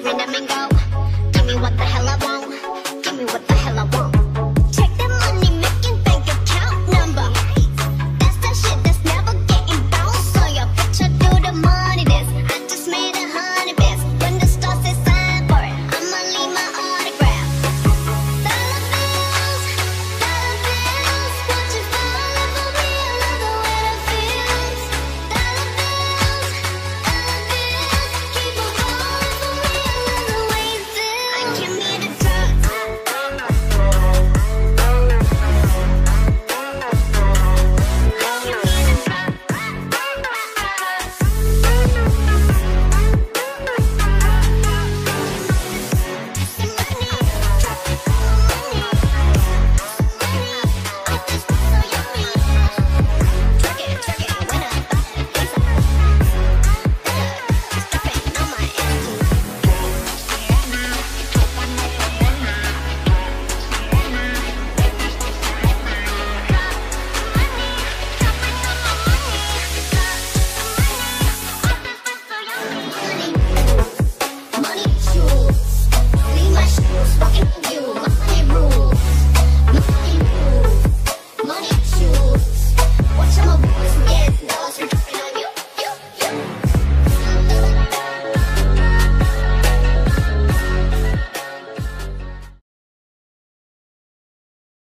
green and mango. Give me what the hell I want. Give me what the hell I want. Check the money making bank account number. That's the shit that's never getting bounced. So your picture do the money this. I just made a honey biz. When the star says sign for it, I'ma leave my autograph. Dollar bills, won't you follow for me? I love the way that feels. Money rules. Watch all my boys get